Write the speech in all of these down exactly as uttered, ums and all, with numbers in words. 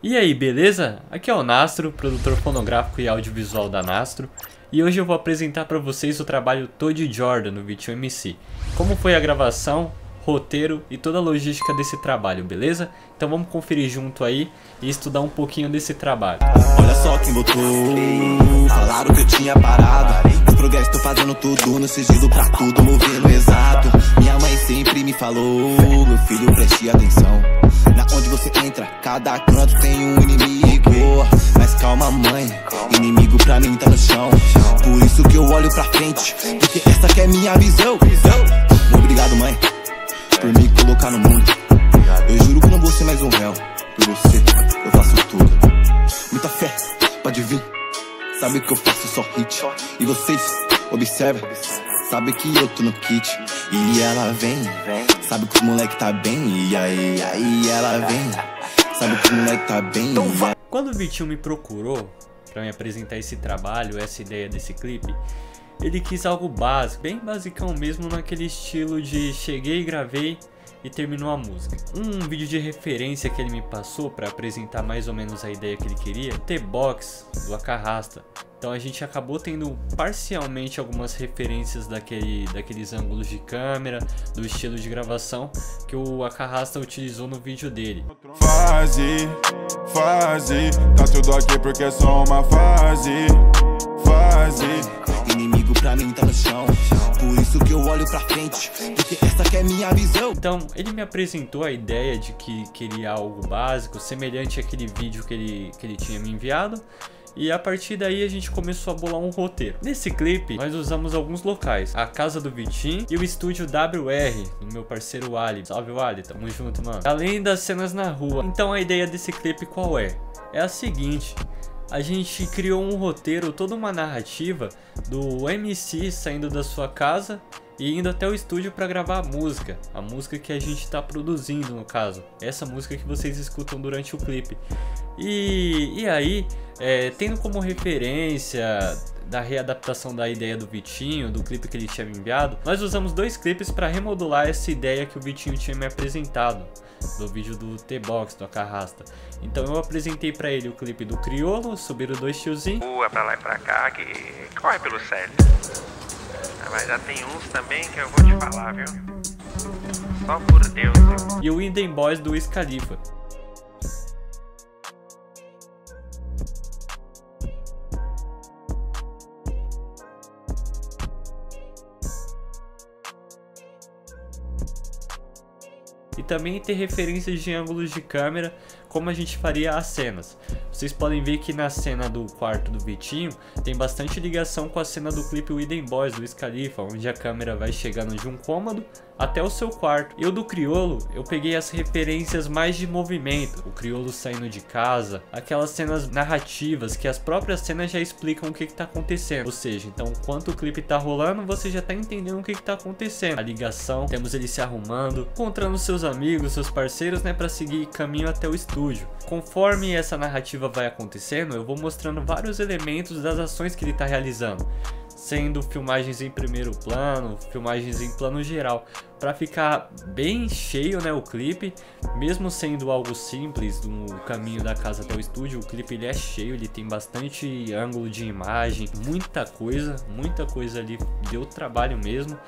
E aí, beleza? Aqui é o Nastro, produtor fonográfico e audiovisual da Nastro, e hoje eu vou apresentar para vocês o trabalho Tô Pique Jordan no Vitin M C. Como foi a gravação, roteiro e toda a logística desse trabalho, beleza? Então vamos conferir junto aí e estudar um pouquinho desse trabalho. Olha só quem botou, falaram que eu tinha parado, os progressos tô fazendo tudo no sigilo pra tudo, movendo exato. Minha mãe sempre me falou, meu filho preste atenção, na onde você entra, cada canto tem um inimigo. Mas calma mãe, inimigo pra mim tá no chão, por isso que eu olho pra frente, porque essa que é minha visão. Obrigado mãe, por me colocar no mundo. Eu juro que não vou ser mais um réu, por você eu faço tudo. Muita fé, pode vir, sabe que eu faço só hit. E vocês, observa, sabe que eu tô no kit. E ela vem, sabe que o moleque tá bem. E aí, aí ela vem, sabe que o moleque tá bem. Quando o Vitinho me procurou pra me apresentar esse trabalho, essa ideia desse clipe, ele quis algo básico, bem basicão mesmo, naquele estilo de cheguei, gravei e terminou a música. Um vídeo de referência que ele me passou para apresentar mais ou menos a ideia que ele queria, T-Box do Acarrasta. Então a gente acabou tendo parcialmente algumas referências daquele, daqueles ângulos de câmera, do estilo de gravação que o Acarrasta utilizou no vídeo dele. Fase, fase, tá tudo aqui porque é só uma fase, fase. Inimigo pra mim tá no chão, por isso que eu olho pra frente, porque essa que é minha visão. Então ele me apresentou a ideia de que queria algo básico, semelhante àquele vídeo que ele, que ele tinha me enviado. E a partir daí a gente começou a bolar um roteiro. Nesse clipe nós usamos alguns locais, a casa do Vitinho e o estúdio W R, do meu parceiro Wally. Salve Wally, tamo junto mano. Além das cenas na rua. Então a ideia desse clipe qual é? É a seguinte: a gente criou um roteiro, toda uma narrativa do M C saindo da sua casa e indo até o estúdio para gravar a música, a música que a gente está produzindo no caso, essa música que vocês escutam durante o clipe. E, e aí, é, tendo como referência da readaptação da ideia do Vitinho, do clipe que ele tinha me enviado, nós usamos dois clipes para remodular essa ideia que o Vitinho tinha me apresentado do vídeo do T-Box, do Acarrasta. Então eu apresentei para ele o clipe do Crioulo, Subiram Dois Tiozinhos, é pra lá e pra cá, que corre pelo sério. Mas já tem uns também que eu vou te falar, viu? Só por Deus. E o Hidden Boys do Is-Califa. E também ter referências de ângulos de câmera, como a gente faria as cenas. Vocês podem ver que na cena do quarto do Vitinho tem bastante ligação com a cena do clipe Hidden Boys do Is-Califa, onde a câmera vai chegando de um cômodo até o seu quarto. Eu do Crioulo, eu peguei as referências mais de movimento, o Crioulo saindo de casa, aquelas cenas narrativas que as próprias cenas já explicam o que está acontecendo. Ou seja, então enquanto o clipe está rolando, você já está entendendo o que está acontecendo. A ligação, temos ele se arrumando, encontrando seus amigos, seus parceiros, né, para seguir caminho até o estúdio. Conforme essa narrativa vai acontecendo, eu vou mostrando vários elementos das ações que ele está realizando, sendo filmagens em primeiro plano, filmagens em plano geral, para ficar bem cheio, né, o clipe. Mesmo sendo algo simples, do caminho da casa até o estúdio, o clipe ele é cheio, ele tem bastante ângulo de imagem, muita coisa, muita coisa ali, deu trabalho mesmo,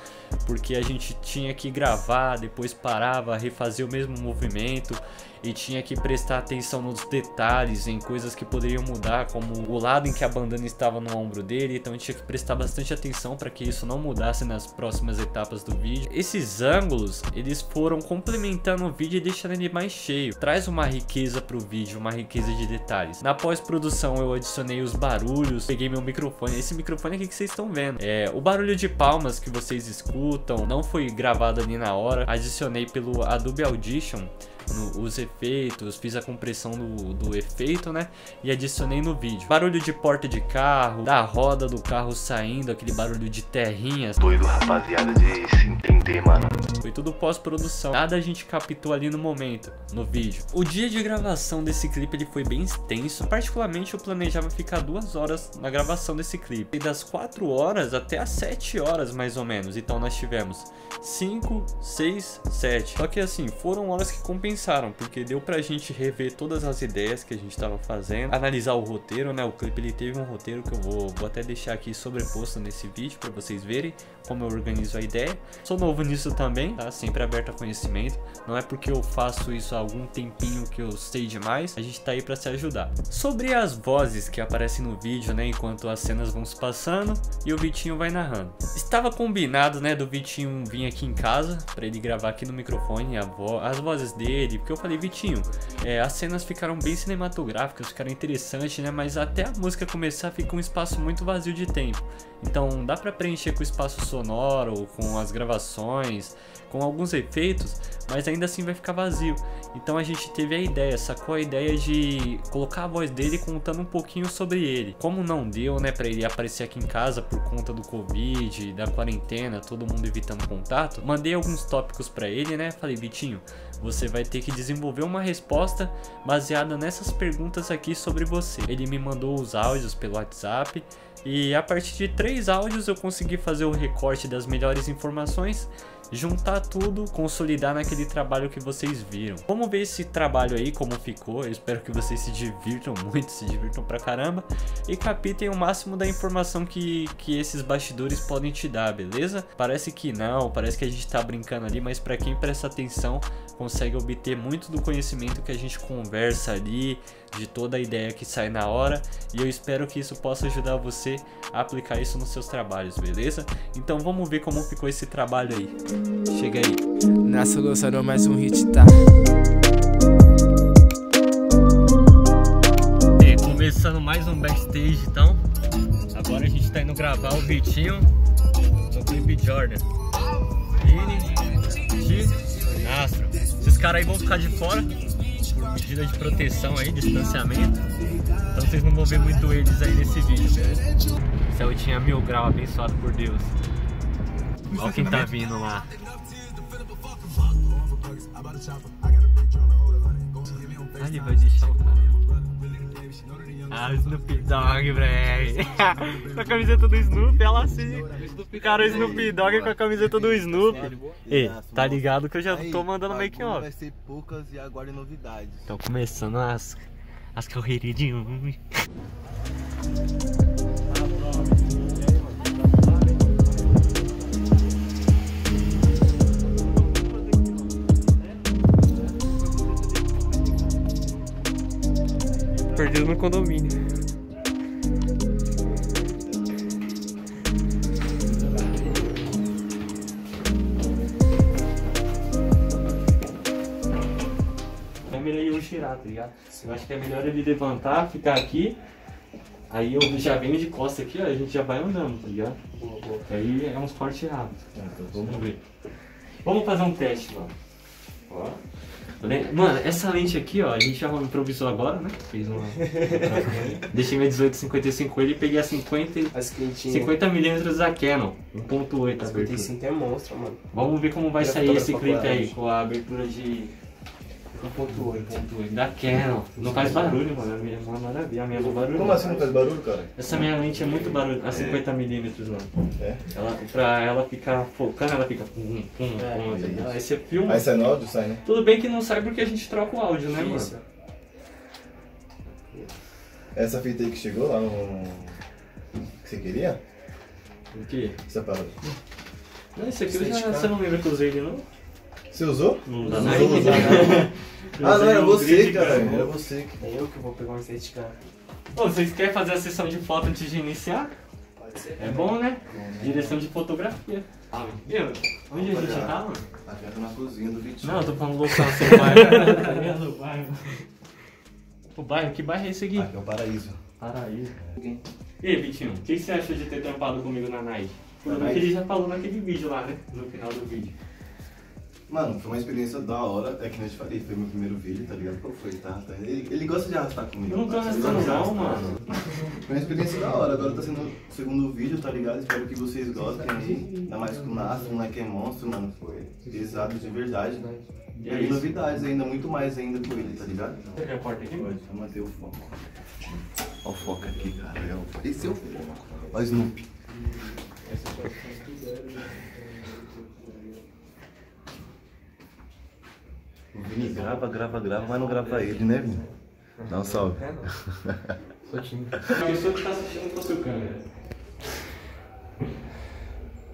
porque a gente tinha que gravar, depois parava, refazer o mesmo movimento e tinha que prestar atenção nos detalhes, em coisas que poderiam mudar, como o lado em que a bandana estava no ombro dele, então tinha que prestar bastante atenção para que isso não mudasse nas próximas etapas do vídeo. Esses ângulos eles foram complementando o vídeo e deixando ele mais cheio, traz uma riqueza pro vídeo, uma riqueza de detalhes. Na pós-produção eu adicionei os barulhos, peguei meu microfone, esse microfone aqui que vocês estão vendo, é o barulho de palmas que vocês escutam, não foi gravado ali na hora, adicionei pelo Adobe Audition No, os efeitos, fiz a compressão do, do efeito, né, e adicionei no vídeo. Barulho de porta de carro, da roda do carro saindo, aquele barulho de terrinhas. Doido, rapaziada, de se entender, mano. Foi tudo pós-produção, nada a gente captou ali no momento, no vídeo. O dia de gravação desse clipe ele foi bem extenso, particularmente eu planejava ficar duas horas na gravação desse clipe, e das quatro horas até as sete horas mais ou menos. Então nós tivemos cinco, seis, sete, só que assim, foram horas que compensaram pensaram, porque deu pra gente rever todas as ideias que a gente tava fazendo, analisar o roteiro, né? O clipe ele teve um roteiro que eu vou, vou até deixar aqui sobreposto nesse vídeo pra vocês verem como eu organizo a ideia. Sou novo nisso também, tá? Sempre aberto a conhecimento. Não é porque eu faço isso há algum tempinho que eu sei demais. A gente tá aí pra se ajudar. Sobre as vozes que aparecem no vídeo, né? Enquanto as cenas vão se passando e o Vitinho vai narrando. Estava combinado, né? Do Vitinho vir aqui em casa pra ele gravar aqui no microfone a vo as vozes dele, porque eu falei, Vitinho, é, as cenas ficaram bem cinematográficas, ficaram interessantes, né? Mas até a música começar fica um espaço muito vazio de tempo. Então dá pra preencher com o espaço sonoro, com as gravações, com alguns efeitos, mas ainda assim vai ficar vazio. Então a gente teve a ideia, sacou a ideia de colocar a voz dele contando um pouquinho sobre ele. Como não deu, né, pra ele aparecer aqui em casa por conta do Covid, da quarentena, todo mundo evitando contato, mandei alguns tópicos pra ele, né, falei, Vitinho, você vai ter que desenvolver uma resposta baseada nessas perguntas aqui sobre você. Ele me mandou os áudios pelo WhatsApp e a partir de três áudios eu consegui fazer o recorte das melhores informações, juntar tudo, consolidar naquele trabalho que vocês viram. Vamos ver esse trabalho aí, como ficou. Eu espero que vocês se divirtam muito, se divirtam pra caramba e capitem o máximo da informação que, que esses bastidores podem te dar, beleza? Parece que não, parece que a gente tá brincando ali, mas pra quem presta atenção, consegue obter muito do conhecimento que a gente conversa ali, de toda a ideia que sai na hora, e eu espero que isso possa ajudar você a aplicar isso nos seus trabalhos, beleza? Então vamos ver como ficou esse trabalho aí. Chega aí. Nastro lançou mais um hit, tá? E começando mais um backstage, então. Agora a gente tá indo gravar o Vitinho do Pique Jordan. Vini, de Nastro. Esses caras aí vão ficar de fora por medida de proteção aí, distanciamento. Então vocês não vão ver muito eles aí nesse vídeo, né? Céu tinha mil graus, abençoado por Deus. Olha quem tá vindo lá. Ah, ele vai deixar o cara. Ah, o Snoop Dogg, velho. Com a camiseta do Snoop, ela assim. Cara, o Snoop Dogg com a camiseta do Snoop. Ei, tá ligado que eu já tô mandando make-off. Vai ser poucas e aguardem novidades. Estão começando as, as correrias de um. Perdido no condomínio. Eu melhor eu tirar, tá ligado? Eu acho que é melhor ele levantar, ficar aqui. Aí eu já venho de costa aqui, ó. A gente já vai andando, tá ligado? Boa, boa. Aí é uns cortes rápidos. É, então vamos ver. Vamos fazer um teste, mano. Ó. Mano, essa lente aqui, ó, a gente já improvisou agora, né? Fez uma... Deixei minha dezoito cinquenta e cinco com ele e peguei a cinquenta milímetros da Canon, um ponto oito. cinquenta e cinco é monstro, mano. Vamos ver como vai sair esse clipe aí, com a abertura de um ponto oito da Canon. Não faz barulho, mano, é uma maravilha, a minha não barulho. Como assim não faz barulho, cara? Essa minha lente é muito barulho, a cinquenta milímetros, mano. É? Ela, pra ela ficar focando, ela fica... Pum, pum, pum, aí você filma... Aí sai no áudio, sai, né? Tudo bem que não sai porque a gente troca o áudio, né, mano? Essa fita aí que chegou lá no... que você queria? O quê? Essa parada. Não, isso aqui eu já... Você não lembra que eu usei ele, não? Você usou? Não, não, não, usou, usou, não. Ah, não, era você, cara. Era você. É eu que vou pegar um sete K. Ô, vocês querem fazer a sessão de foto antes de iniciar? Pode ser. É bom, né? É. Direção de fotografia. Ah, meu, onde a gente tá, mano? A gente tá na cozinha do Vitinho. Não, eu tô falando local do seu bairro. Do bairro. O bairro? Que bairro é esse aqui? Aqui é o Paraíso. Paraíso. E aí, Vitinho, o que você achou de ter trampado comigo na Nike? Porque ele já falou naquele vídeo lá, né? No final do vídeo. Mano, foi uma experiência da hora, é que nem eu te falei, foi meu primeiro vídeo, tá ligado? Qual foi? Tá, tá. Ele, ele gosta de arrastar comigo. Eu não tô arrastando não, mano. Foi uma experiência da hora, agora tá sendo o segundo vídeo, tá ligado? Espero que vocês gostem aí. Ainda mais com o Nastro, o Nike é monstro, mano. Foi pesado de verdade, né? E é novidades ainda, muito mais ainda com ele, tá ligado? Você quer a porta aqui? Pode, vou manter o foco. Olha o foco aqui, cara. Esse é o foco. Olha o Snoop. Grava, grava, grava, mas não grava ele, né, Vini? Dá um salve. É, não. Sou tímido. A pessoa que tá assistindo com a sua câmera.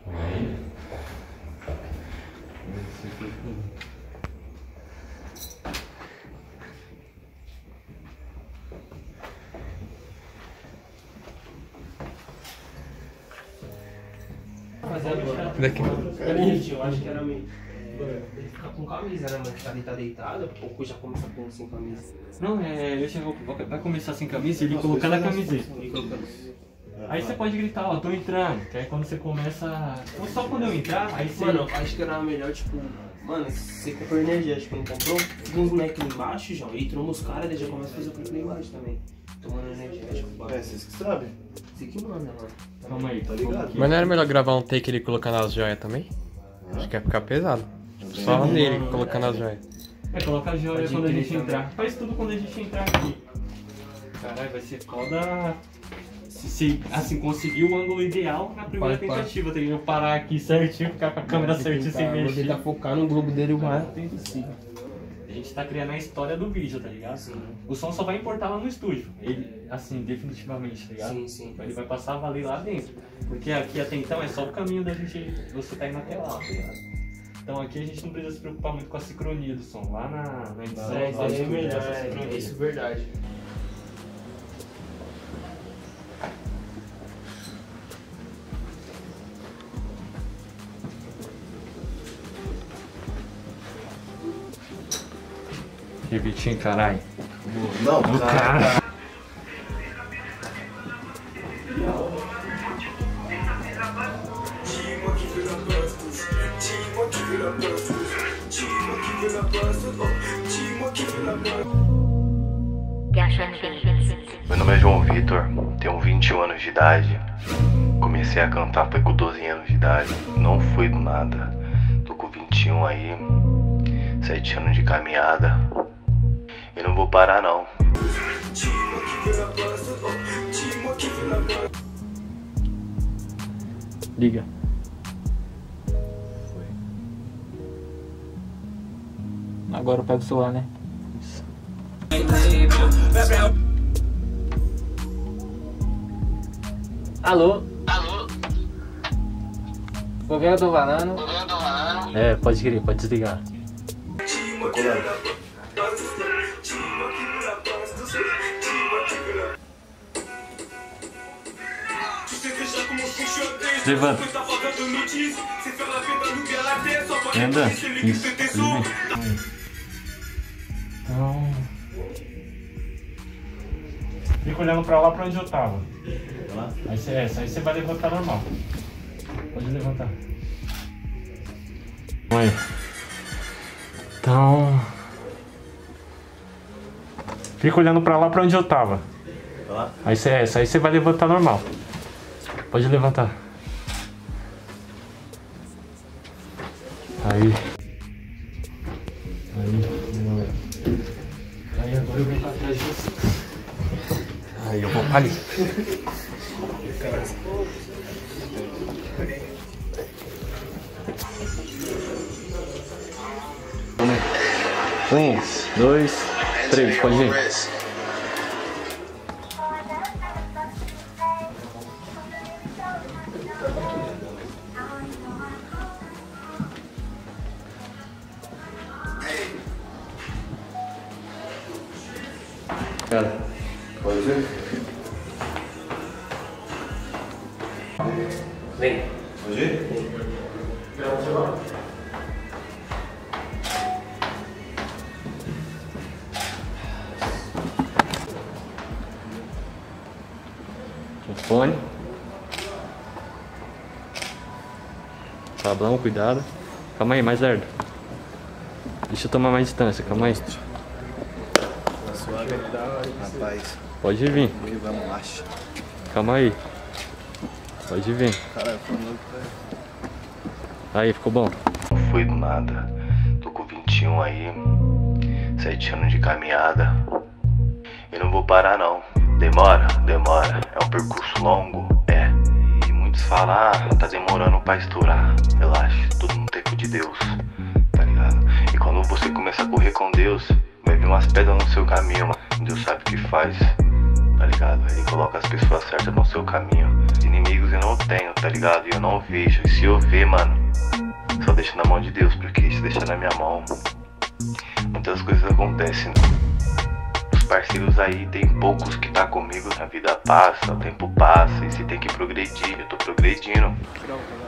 Aí. Daqui. Eu acho que era meio. Ele fica com camisa, né, mas ele tá deitado, o cu já começa com sem camisa. Não, é. Eu chego, vai começar sem camisa e ele colocar na camiseta. Aí você pode gritar, ó, tô entrando. Que aí quando você começa. Ou só quando eu entrar, aí você. Mano, acho que era melhor, tipo. Mano, você comprou energia, acho que não comprou. Tem uns moleques embaixo, já, e entrou nos caras, ele já começa a fazer o clipe embaixo também. Tomando energético, bagulho. É, vocês que sabem? Você que manda, mano. Calma aí, tá ligado? Mas não era melhor gravar um take ele colocando as joias também? Ah. Acho que ia ficar pesado. Só nele colocando as joias. É, coloca as joias quando a gente entrar. Faz tudo quando a gente entrar aqui. Caralho, vai ser foda. Se, se assim, conseguir o ângulo ideal na primeira pode, tentativa. Tem que parar aqui certinho, ficar com a câmera certinha sem mexer. Vou tentar focar no globo dele o mais rápido possível. A gente tá criando a história do vídeo, tá ligado? Sim. O som só vai importar lá no estúdio. Ele, assim, definitivamente, tá ligado? Sim, sim. Ele vai passar a valer lá dentro. Porque aqui até então é só o caminho da gente. Você tá indo até lá, tá ligado? Então aqui a gente não precisa se preocupar muito com a sincronia do som. Lá na, na edição é, é, é melhor essa sincronia. É, isso é verdade. Que Vitinho, caralho. Não, do cara. cara. Meu nome é João Vitor, tenho vinte e um anos de idade. Comecei a cantar foi com doze anos de idade. Não foi do nada. Tô com vinte e um aí. sete anos de caminhada. Eu não vou parar, não. Liga. Foi. Agora eu pego o celular, né? Isso. Alô? Alô? Governo do Varano? Governo do Varano? É, pode querer, pode desligar. Levanta. Anda. Isso. Então... Fica olhando pra lá, pra onde eu tava. Aí você, essa, aí você vai levantar normal. Pode levantar. Vai. Então... Fica olhando pra lá, pra onde eu tava. Aí você, essa, aí você vai levantar normal. Pode levantar. Aí. Aí. Aí agora eu vou pra trás de você. Aí eu vou pra ali. Um, dois, três, pode ir. Pode ir? Vem. Pode ir? Vem. Grava o celular. Telefone. Sablão, cuidado. Calma aí, mais lerdo. Deixa eu tomar mais distância, calma aí. Rapaz. Pode vir. Calma aí. Pode vir. Aí, ficou bom. Não foi do nada. Tô com vinte e um aí. sete anos de caminhada. Eu não vou parar, não. Demora, demora. É um percurso longo. É. E muitos falam, ah, tá demorando pra estourar. Relaxa, tudo no tempo de Deus. Tá ligado? E quando você começa a correr com Deus, vai vir umas pedras no seu caminho, mano. Deus sabe o que faz, tá ligado? Ele coloca as pessoas certas no seu caminho. Inimigos eu não tenho, tá ligado? E eu não vejo, e se eu ver, mano, só deixa na mão de Deus, porque se deixar na minha mão, muitas coisas acontecem, né? Os parceiros aí, tem poucos que tá comigo. A vida passa, o tempo passa, e se tem que progredir, eu tô progredindo.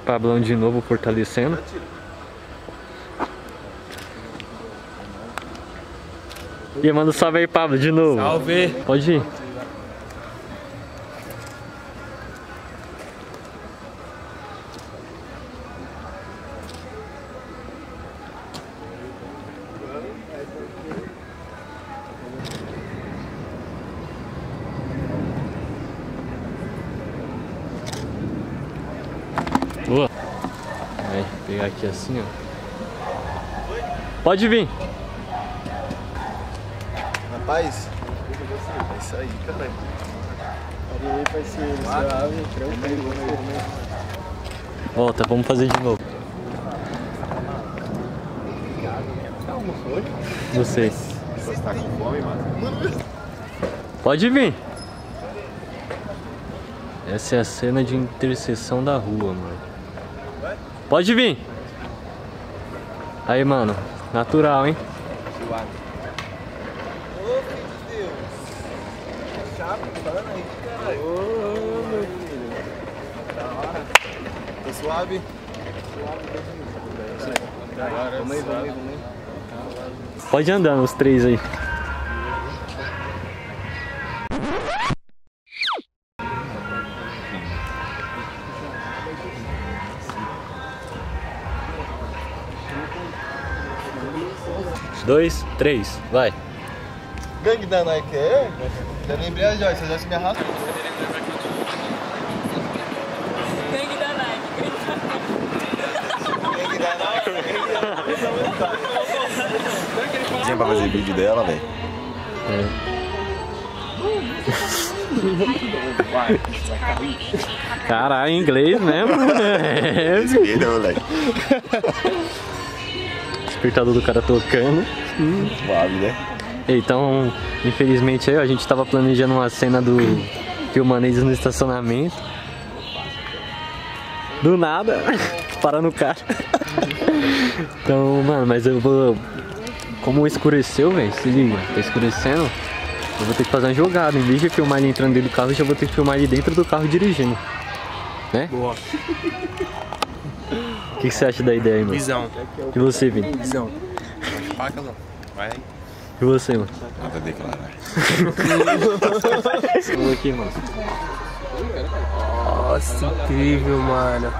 Pablão de novo fortalecendo. E manda um salve aí, Pablo, de novo. Salve! Pode ir. Boa. Aí, pegar aqui assim, ó. Pode vir. Rapaz, é isso aí, caralho. Olha aí, parceiro, suave, tranquilo. Volta, vamos fazer de novo. Não sei. Você tá com fome, mano? Pode vir. Essa é a cena de interseção da rua, mano. Pode vir. Aí, mano, natural, hein? Suave. Suave. Pode andar os três aí. Dois, três, vai. Gangue da Nike é? Já lembrei a Joyce, a Joyce me arrastou. Tinha pra fazer vídeo dela, velho. É. Caralho, em inglês mesmo. É, moleque. Despertador do cara tocando. Suave, né? Então, infelizmente, aí a gente tava planejando uma cena do Filmanês no estacionamento. Do nada, parando o cara. Então, mano, mas eu vou... Como escureceu, velho, se liga, tá escurecendo. Eu vou ter que fazer uma jogada. Em vez de filmar ele entrando dentro do carro, eu já vou ter que filmar ele dentro do carro dirigindo. Né? Boa. O que, que você acha da ideia aí, mano? Visão. E você, Vini? Visão. Vai aí. E você, mano? Nada a declarar. Vamos aqui, mano. Nossa, incrível, mano.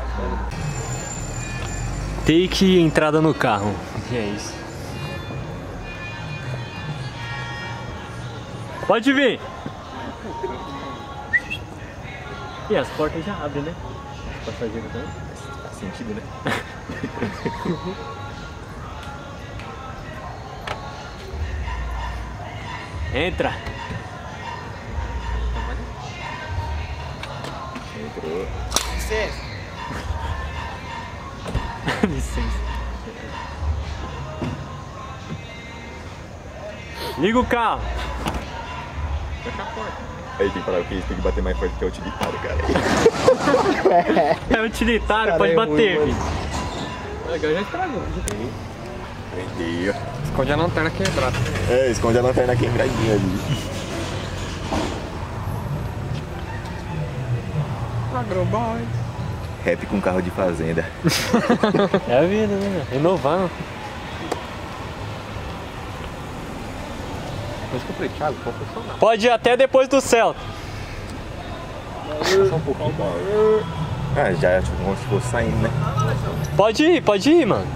Take entrada no carro. É isso. Pode vir! E as portas já abrem, né? Passageiro também. Faz sentido, né? Entra! Entrou. Licença! Licença. Liga o carro! Fecha a porta. Aí tem que parar o que tem que bater mais forte que é utilitário, cara. É utilitário, cara, pode é bater, filho. Legal, já estragou. Vendeu. Esconde a lanterna quebrada. É, esconde a lanterna quebradinha ali. Agroboy. Rap com carro de fazenda. É a vida, né? Renovando. Pode ir até depois do Celta. Só um pouquinho. Ah, já ficou saindo, né? Pode ir, pode ir, mano.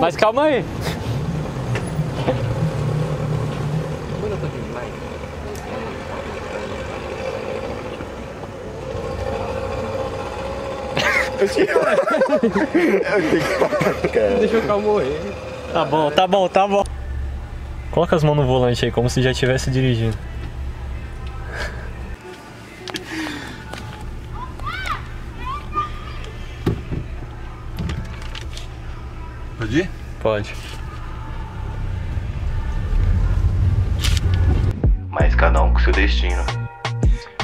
Mas calma aí. Eu tenho que parar, cara. Deixa o carro morrer. Tá bom, tá bom, tá bom. Coloca as mãos no volante aí, como se já estivesse dirigindo. Pode ir? Pode. mas cada um com seu destino.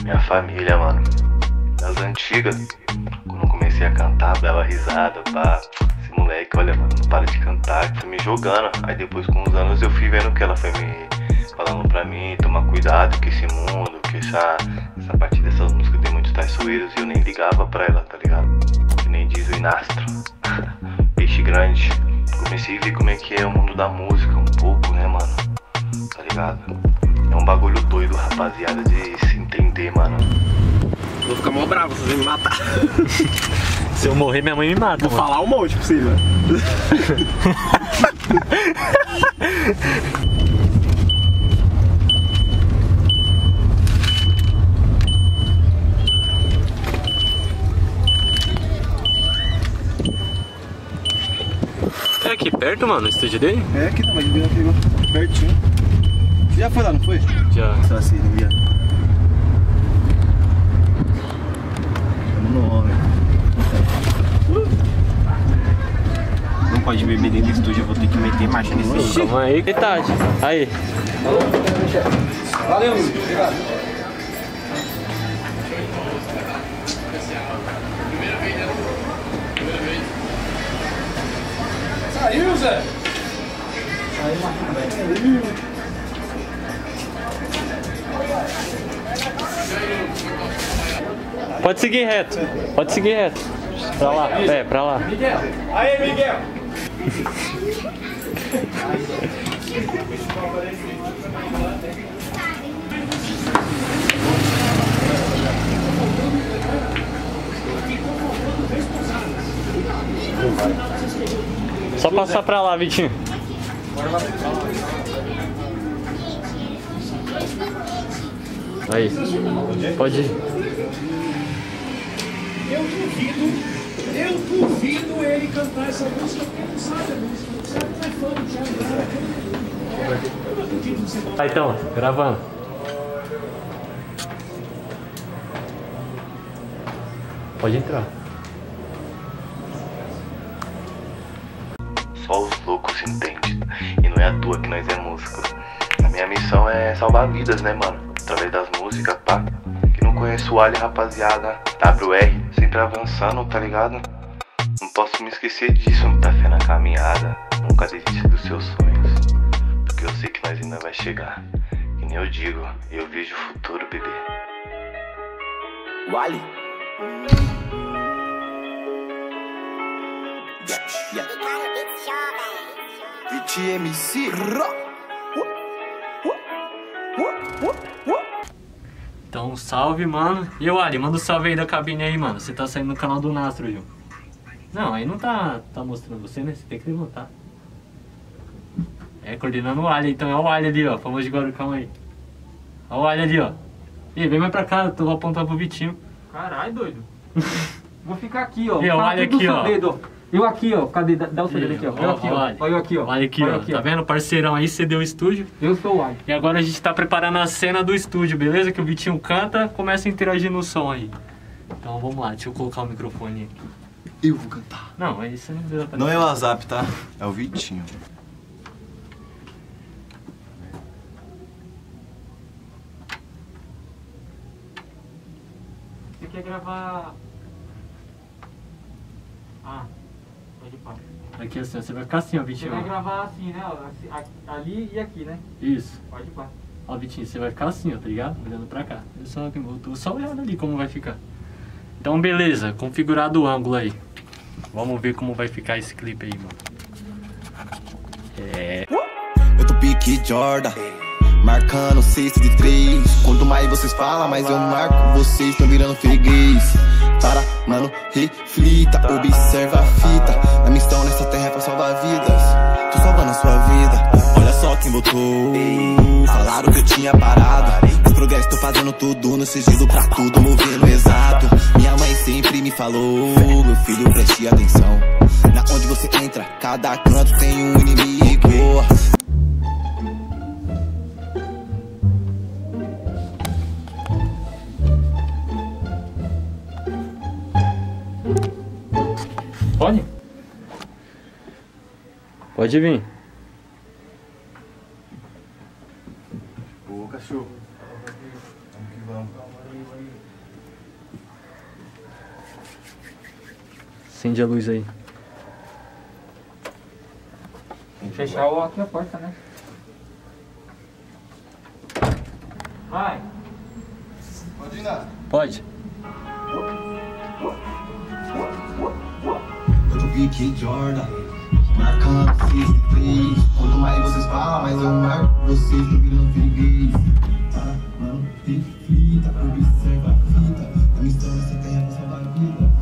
Minha família, mano, das antigas, quando eu comecei a cantar, bela risada, pá, esse moleque, olha, mano, não para de cantar, tá me jogando. Aí depois, com os anos, eu fui vendo que ela foi me falando pra mim, tomar cuidado com esse mundo, que essa, essa parte dessas músicas tem muitos traiçoeiros, e eu nem ligava pra ela, tá ligado? Que nem diz o Nastro, peixe grande. Comecei a ver como é que é o mundo da música um pouco, né, mano? Tá ligado? É um bagulho doido, rapaziada, de se entender, mano. Vou ficar mó bravo se você me matar. Se eu morrer, minha mãe me mata. Vou mano. falar um monte pra você, velho. É aqui perto, mano, o estúdio dele? É aqui também, tá, aqui pertinho. Você já foi lá, não foi? Já. Só assim, não ia. Tamo no homem. Não pode beber dentro do estúdio, eu vou ter que meter marcha nesse estúdio. Calma aí, que tarde. Aí. Valeu, amigo. Obrigado. Saiu, Zé! Saiu, Zé! Pode seguir reto, pode seguir reto. Pra lá, é, pra lá. Miguel! Aê, Miguel! Só passar pra lá, Vitinho. Aí, pode ir. Eu duvido, eu duvido ele cantar essa música, porque não sabe a música, não sabe, não é fã, não sabe, não. Eu não duvido você não. Tá, então, gravando. Pode entrar. Só os loucos se entendem, e não é à toa que nós é músico. A minha missão é salvar vidas, né, mano? Através das músicas, pá. Conheço o Wally, rapaziada, W R, sempre avançando, tá ligado? Não posso me esquecer disso, muita fé na caminhada. Nunca desiste dos seus sonhos, porque eu sei que nós ainda vai chegar. E nem eu digo, eu vejo o futuro, bebê. Wally? Vitin M C Rock. Então, salve, mano. E o Wally, manda um salve aí da cabine aí, mano. Você tá saindo no canal do Nastro, Gil. Não, aí não tá, tá mostrando você, né? Você tem que levantar. É, coordenando o Wally, então. É o Wally ali, ó. Famoso de Guarucão aí. Ó o Wally ali, ó. Ih, vem mais pra cá, eu tô apontando pro Vitinho. Caralho, doido. Vou ficar aqui, ó. E o Wally aqui, ó. Dedo. Eu aqui, ó. Cadê? Dá o seu dedo aqui, ó. Eu aqui, ó. Olha eu aqui, ó. Olha aqui, ó. Tá vendo? Parceirão aí, cedeu o estúdio. Eu sou o Wally. E agora a gente tá preparando a cena do estúdio, beleza? Que o Vitinho canta, começa a interagir no som aí. Então vamos lá, deixa eu colocar o microfone aqui. Eu vou cantar. Não, é isso, não deu pra... Não é o WhatsApp, tá? É o Vitinho. Você quer gravar... Ah... Aqui assim, você vai ficar assim, ó, Vitinho. Você vai gravar assim, né? Ali e aqui, né? Isso. Pode ir, pá. Ó, Vitinho, você vai ficar assim, ó, tá ligado? Olhando pra cá. Eu só, eu tô só olhando ali como vai ficar. Então, beleza. Configurado o ângulo aí. Vamos ver como vai ficar esse clipe aí, mano. É... Eu tô pique Jordan, marcando sexta de três. Quanto mais vocês falam, mais eu marco. Vocês tão virando freguês. Para, mano, reflita, observa a fita. A missão nessa terra é pra salvar vidas. Tô salvando a sua vida. Olha só quem voltou. Falaram que eu tinha parado. O progresso tô fazendo tudo no sigilo pra tudo, movendo exato. Minha mãe sempre me falou: meu filho, preste atenção. Na onde você entra, cada canto tem um inimigo. Pode? Pode vir. Boa, cachorro. Acende a luz aí. Tem que fechar o outro na porta, né? Vai! Pode ir lá. Pode. Tô Pique Jordan, marcando seis três. Quanto mais vocês falam, mais eu marco vocês no grande freguês. Tá, mano, tem fita, observa a fita. A mistura você tem a nossa vida.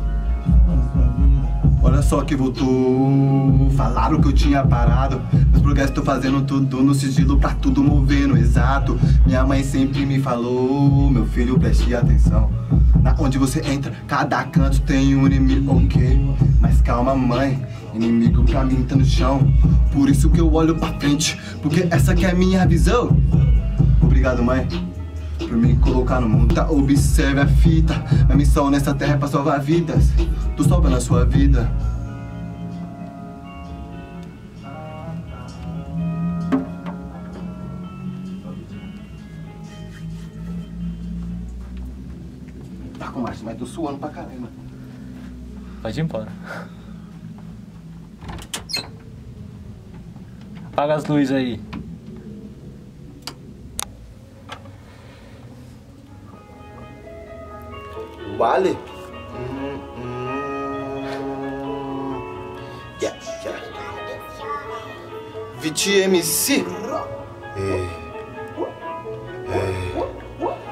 Olha só que voltou, falaram que eu tinha parado. Meus progressos tô fazendo tudo no sigilo pra tudo mover no exato. Minha mãe sempre me falou, meu filho preste atenção. Na onde você entra, cada canto tem um inimigo, ok? Mas calma mãe, inimigo pra mim tá no chão. Por isso que eu olho pra frente, porque essa que é a minha visão. Obrigado mãe, por me colocar no mundo. Tá, observe a fita, minha missão nessa terra é pra salvar vidas. Tu salva na sua vida. Tá com mais, mas tô suando pra caramba. Pode ir embora. Apaga as luzes aí. Vale? Yeah, yeah. Vitin M C. Ei. Ei.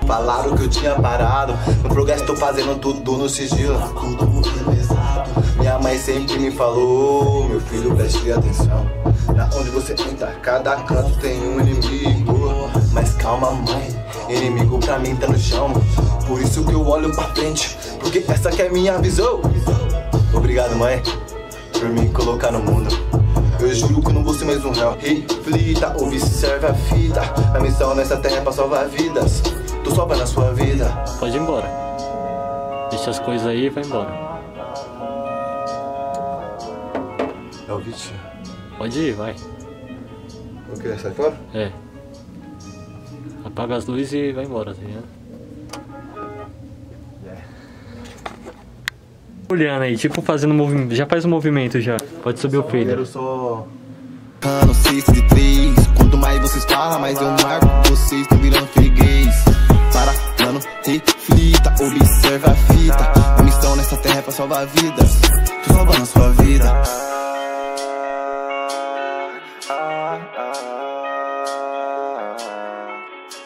Falaram que eu tinha parado. No progresso tô fazendo tudo no sigilo. Tudo muito pesado. Minha mãe sempre me falou, meu filho, preste atenção. Na onde você entra, cada canto tem um inimigo. Mas calma mãe, inimigo pra mim tá no chão. Por isso que eu olho pra frente, porque essa que é minha visão. Obrigado mãe, por me colocar no mundo. Eu juro que eu não vou ser mais um réu. Reflita, observe a fita. A missão nessa terra é pra salvar vidas. Tu salva na sua vida. Pode ir embora. Deixa as coisas aí e vai embora. É o Vitinho. Pode ir, vai. O que? Sai fora? É. Apaga as luzes e vai embora, tá ligado? Olhando aí, tipo fazendo movimento, já faz o um movimento já, pode subir o peito. Eu só... Canon seis três, quanto mais vocês falam, mais eu marco, vocês estão virando freguês. Para, mano, reflita, observa a fita, a missão nessa terra é pra salvar vidas, tu salva na sua vida.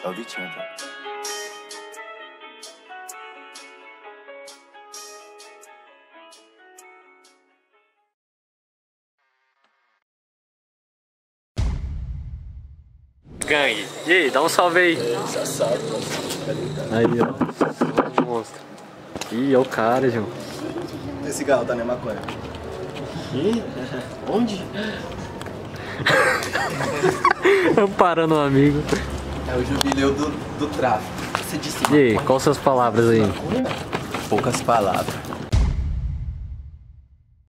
É o Vitinho, tá? Gangue. E aí, dá um salve aí. É, salve, aí, ó. Monstro. Ih, é o cara, João. Esse cigarro tá na maconha. Ih, onde? Eu parando um amigo. É o jubileu do, do tráfico. Você disse. E aí, quais suas palavras aí? Poucas palavras.